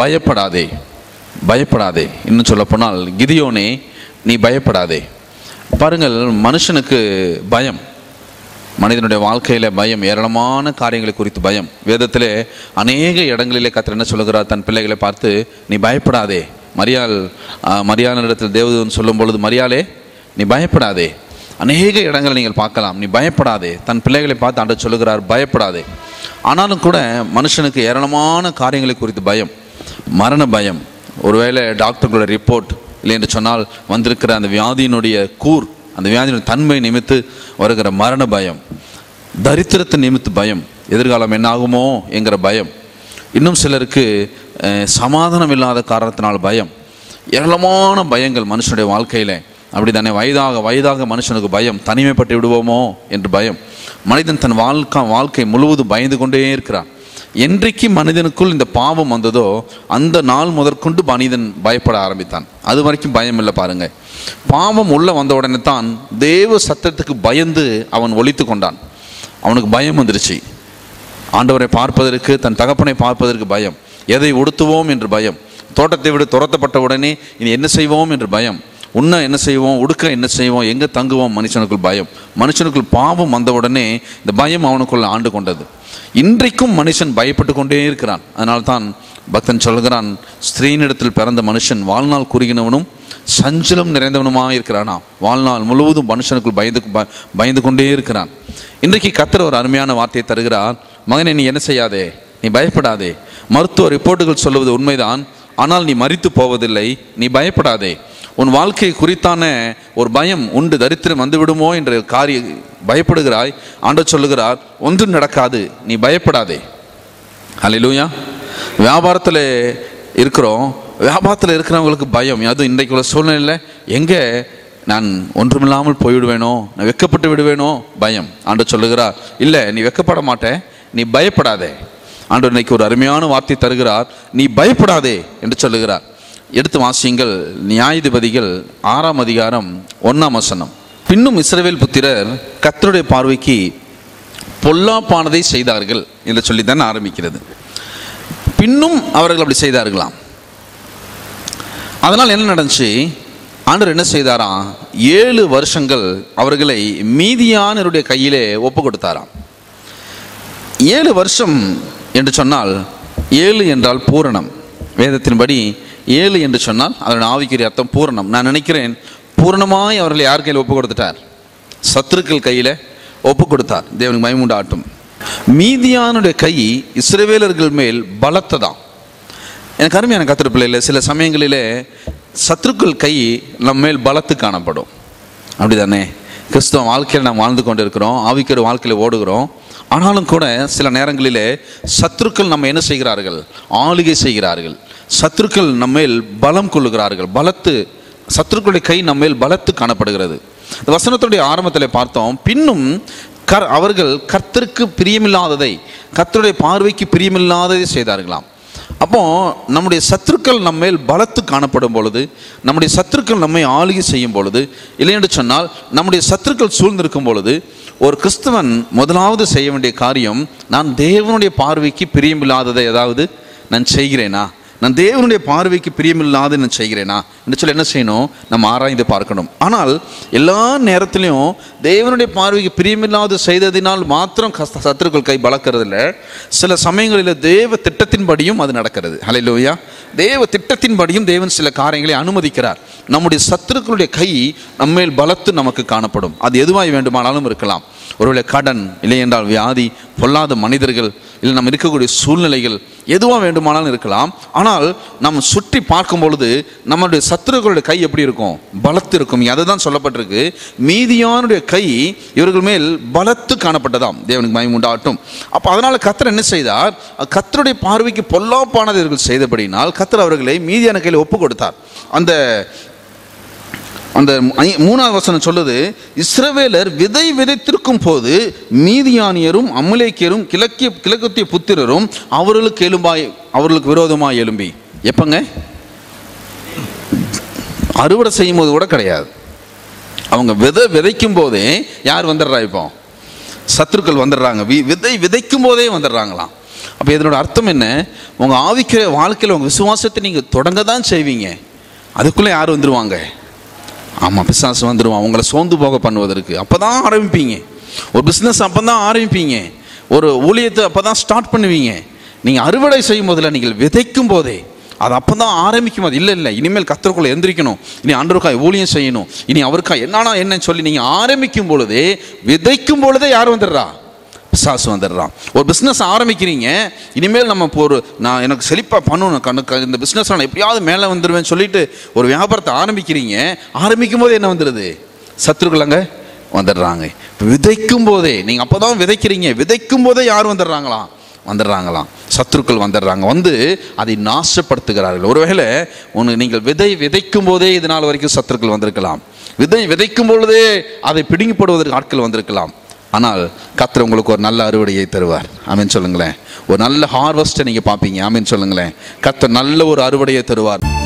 பயப்படாதே பயப்படாதே. இன்னும் சொல்ல போனால், கிதியோனே நீ பயப்படாதே. பாருங்கள், மனுஷனுக்கு பயம், மனிதனுடைய வாழ்க்கையில் பயம், ஏராளமான காரியங்களை குறித்து பயம். வேதத்திலே அநேக இடங்களிலே கர்த்தர் என்ன சொல்கிறார், தன் பிள்ளைகளை பார்த்து நீ பயப்படாதே. மரியாளிடத்தில் தேவதூதன் சொல்லும் பொழுது, மரியாளே நீ பயப்படாதே. அநேக இடங்களை நீங்கள் பார்க்கலாம், நீ பயப்படாதே. தன் பிள்ளைகளை பார்த்து ஆண்டவர் சொல்லுகிறார், பயப்படாதே. ஆனாலும் கூட மனுஷனுக்கு ஏராளமான காரியங்களை குறித்து பயம், மரண பயம். ஒருவேளை டாக்டர்களோட ரிப்போர்ட் இல்லை என்று சொன்னால் வந்திருக்கிற அந்த வியாதியினுடைய கூர், அந்த வியாதியினுடைய தன்மை நிமித்து வருகிற மரண பயம், தரித்திரத்தை நிமித்து பயம், எதிர்காலம் என்னாகுமோ என்கிற பயம். இன்னும் சிலருக்கு சமாதானம் இல்லாத காரணத்தினால் பயம். ஏராளமான பயங்கள் மனுஷனுடைய வாழ்க்கையில். அப்படி தானே, வயதாக மனுஷனுக்கு பயம், தனிமைப்பட்டு விடுவோமோ என்று பயம். மனிதன் தன் வாழ்க்கை முழுவதும் பயந்து கொண்டே இருக்கிறான். என்றைக்கு மனிதனுக்குள் இந்த பாவம் வந்ததோ அந்த நாள் முதற்கொண்டு மனிதன் பயப்பட ஆரம்பித்தான். அது வரைக்கும் பயம் இல்லை. பாருங்கள், பாவம் உள்ளே வந்த உடனே தான் தேவ சத்தத்துக்கு பயந்து அவன் ஒழித்து கொண்டான். அவனுக்கு பயம் வந்துருச்சு. ஆண்டவரை பார்ப்பதற்கு, தன் தகப்பனை பார்ப்பதற்கு பயம், எதை உடுத்துவோம் என்று பயம், தோட்டத்தை விட துரத்தப்பட்ட உடனே இனி என்ன செய்வோம் என்று பயம், உண்ண என்ன செய்வோம், உடுக்க என்ன செய்வோம், எங்கே தங்குவோம், மனுஷனுக்குள் பயம். மனுஷனுக்குள் பாவம் வந்தவுடனே இந்த பயம் அவனுக்குள்ள ஆண்டு கொண்டது. இன்றைக்கும் மனுஷன் பயப்பட்டு கொண்டே இருக்கிறான். அதனால்தான் பக்தன் சொல்கிறான், ஸ்திரீனிடத்தில் பிறந்த மனுஷன் வாழ்நாள் குறுகினவனும் சஞ்சலம் நிறைந்தவனுமாக இருக்கிறானா. வாழ்நாள் முழுவதும் மனுஷனுக்குள் பயந்து கொண்டே இருக்கிறான். இன்றைக்கு கர்த்தர் ஒரு அருமையான வார்த்தையை தருகிறார், மகனே நீ என்ன செய்யாதே, நீ பயப்படாதே. மருத்துவ ரிப்போர்ட்டுகள் சொல்வது உண்மைதான், ஆனால் நீ மரித்து போவதில்லை, நீ பயப்படாதே. உன் வாழ்க்கை குறித்தான ஒரு பயம் உண்டு, தரித்திரம் வந்துவிடுமோ என்ற பயப்படுகிறாய். ஆண்டவர் சொல்லுகிறார், ஒன்றும் நடக்காது, நீ பயப்படாதே. அல்லேலூயா. வியாபாரத்தில் இருக்கிறோம், வியாபாரத்தில் இருக்கிறவங்களுக்கு பயம். அதுவும் இன்றைக்கு உள்ள சூழ்நிலையில், எங்கே நான் ஒன்றுமில்லாமல் போய்விடுவேனோ, நான் வெக்கப்பட்டு விடுவேனோ, பயம். ஆண்டவர் சொல்லுகிறார், இல்லை நீ வெக்கப்பட மாட்டே, நீ பயப்படாதே. ஆண்டவர் இன்னைக்கு ஒரு அருமையான வார்த்தை தருகிறார், நீ பயப்படாதே என்று சொல்லுகிறார். எடுத்து வாசியுங்கள், நியாயாதிபதிகள் 6:1. பின்னும் இஸ்ரவேல் புத்திரர் கர்த்தருடைய பார்வைக்கு பொல்லாப்பானதை செய்தார்கள் என்று சொல்லித்தான் ஆரம்பிக்கிறது. பின்னும் அவர்கள் அப்படி செய்தார்களாம். அதனால் என்ன நடந்துச்சு, ஆண்டவர் என்ன செய்தாராம், 7 வருஷங்கள் அவர்களை மீதியானருடைய கையிலே ஒப்பு கொடுத்தாராம். 7 வருஷம் என்று சொன்னால், 7 என்றால் பூரணம். வேதத்தின்படி 7 என்று சொன்னால் அதனுடைய ஆவிக்குரிய அர்த்தம் பூரணம். நான் நினைக்கிறேன், பூரணமாய் அவர்களை யார் கையில் ஒப்பு கொடுத்துட்டார், சத்துருக்கள் கையில் ஒப்பு கொடுத்தார். தேவனுக்கு மகிமை உண்டாகட்டும். மீதியானுடைய கை இஸ்ரவேலர்கள் மேல் பலத்ததான். எனக்கு அருமையான கர்த்தர் பிள்ளையிலே, சில சமயங்களிலே சத்துருக்கள் கை நம்ம மேல் பலத்து காணப்படும். அப்படி தானே, கிறிஸ்துவ வாழ்க்கையில் நாம் வாழ்ந்து கொண்டு இருக்கிறோம், ஆவிக்குரிய வாழ்க்கையில் ஓடுகிறோம். ஆனாலும் கூட சில நேரங்களிலே சத்துருக்கள் நம்ம என்ன செய்கிறார்கள், ஆளுகை செய்கிறார்கள். சத்துருக்கள் நம்மேல் பலம் கொள்ளுகிறார்கள். பலத்து, சத்துருக்களுடைய கை நம்மேல் பலத்து காணப்படுகிறது. இந்த வசனத்துடைய ஆரம்பத்தில் பார்த்தோம், பின்னும் அவர்கள் கர்த்தருக்கு பிரியமில்லாததை, கர்த்தருடைய பார்வைக்கு பிரியமில்லாததை செய்தார்களாம். அப்போ நம்முடைய சத்துருக்கள் நம்மேல் பலத்து காணப்படும் பொழுது, நம்முடைய சத்துருக்கள் நம்மை ஆளுகை செய்யும் பொழுது, இல்லை என்று சொன்னால் நம்முடைய சத்துருக்கள் சூழ்ந்திருக்கும் பொழுது, ஒரு கிறிஸ்தவன் முதலாவது செய்ய வேண்டிய காரியம், நான் தேவனுடைய பார்வைக்கு பிரியமில்லாததை ஏதாவது நான் செய்கிறேனா, நான் தேவனுடைய பார்வைக்கு பிரியமில்லாத நான் செய்கிறேனா என்று சொல்லி என்ன செய்யணும், நம்ம ஆராய்ந்து பார்க்கணும். ஆனால் எல்லா நேரத்திலையும் தேவனுடைய பார்வைக்கு பிரியமில்லாத செய்ததினால் மாத்திரம் சத்துருக்கள் கை பலக்கிறதில்ல. சில சமயங்களில் தேவ திட்டத்தின்படியும் அது நடக்கிறது. அல்லேலூயா. தேவ திட்டத்தின்படியும் தேவன் சில காரியங்களை அனுமதிக்கிறார். நம்முடைய சத்துருக்களுடைய கை நம்மேல் பலத்து நமக்கு காணப்படும். அது எதுவாய் வேண்டுமானாலும் இருக்கலாம். ஒருவேளை கடன், இல்லை என்றால் வியாதி, பொல்லாத மனிதர்கள், இல்லை நம்ம இருக்கக்கூடிய சூழ்நிலைகள், எதுவாக வேண்டுமானாலும் இருக்கலாம். ஆனால் நம்ம சுற்றி பார்க்கும் பொழுது நம்மளுடைய சத்துருக்களுடைய கை எப்படி இருக்கும், பலத்து இருக்கும். அதை தான் சொல்லப்பட்டிருக்கு, மீதியானுடைய கை இவர்கள் மேல் பலத்து காணப்பட்டதாம். தேவனுக்கு மகிமை உண்டாகட்டும். அப்போ அதனால் கர்த்தர் என்ன செய்தார், கர்த்தருடைய பார்வைக்கு பொல்லாப்பானது இவர்கள் செய்தபடினால் கர்த்தர் அவர்களை மீதியான கையில் ஒப்பு கொடுத்தார். அந்த 3வது வசனம் சொல்லுது, இஸ்ரவேலர் விதை விதைத்திருக்கும் போது மீதியானியரும் அமலேக்கியரும் கிழக்கத்திய புத்திரரும் அவர்களுக்கு விரோதமாக எழும்பி. எப்பங்க, அறுவடை செய்யும் போது கூட கிடையாது, அவங்க விதை விதைக்கும் போதே யார் வந்துடுறா, இப்போ சத்துருக்கள் வந்துடுறாங்க. விதை விதைக்கும் போதே வந்துடுறாங்களாம். அப்போ இதனோட அர்த்தம் என்ன? உங்கள் ஆவிக்கிற வாழ்க்கையில் உங்கள் விசுவாசத்தை நீங்கள் தொடங்க தான் செய்வீங்க. அதுக்குள்ளே யார் வந்துடுவாங்க? ஆமாம், பிசாசு வந்துடுவான் அவங்கள சோர்ந்து போக பண்ணுவதற்கு. அப்போ தான் ஆரம்பிப்பீங்க ஒரு பிஸ்னஸ், அப்போ தான் ஆரம்பிப்பீங்க ஒரு ஊழியத்தை, அப்போ தான் ஸ்டார்ட் பண்ணுவீங்க. நீங்கள் அறுவடை செய்யும் போதில், நீங்கள் விதைக்கும் போதே, அது அப்போ தான் ஆரம்பிக்கும். அது இல்லை இல்லை இனிமேல் கர்த்தருக்குள்ளே எந்திரிக்கணும், இனி ஆண்டவருக்காய் ஊழியம் செய்யணும், இனி அவருக்காய் என்னன்னா என்னன்னு சொல்லி நீங்கள் ஆரம்பிக்கும் பொழுதே, விதைக்கும் பொழுதே யார் வந்துடுறா? பிசாசு வந்துடுறான். ஒரு பிஸ்னஸ் ஆரம்பிக்கிறீங்க, இனிமேல் நம்ம ஒரு நான் எனக்கு செழிப்பாக பண்ணணும், கணக்கு இந்த பிஸ்னஸ் நான் எப்படியாவது மேலே வந்துடுவேன்னு சொல்லிட்டு ஒரு வியாபாரத்தை ஆரம்பிக்கிறீங்க. ஆரம்பிக்கும் போது என்ன வந்துடுது? சத்துருக்குள்ளங்க வந்துடுறாங்க. இப்போ விதைக்கும் போதே, நீங்கள் அப்போ தான் விதைக்கிறீங்க, விதைக்கும் போதே யார் வந்துடுறாங்களாம்? சத்துருக்கள் வந்துடுறாங்க, வந்து அதை நாசப்படுத்துகிறார்கள். ஒருவேளை ஒன்று, நீங்கள் விதை விதைக்கும் போதே இது நாள் வரைக்கும் சத்துருக்கள் வந்திருக்கலாம், விதை விதைக்கும் பொழுதே அதை பிடுங்கிப்படுவதற்கு ஆட்கள் வந்திருக்கலாம். ஆனால் கர்த்தர் உங்களுக்கு ஒரு நல்ல அறுவடையை தருவார். ஆமென் சொல்லுங்களேன். ஒரு நல்ல ஹார்வெஸ்ட்டை நீங்கள் பார்ப்பீங்க. ஆமென் சொல்லுங்களேன். கர்த்தர் நல்ல ஒரு அறுவடையை தருவார்.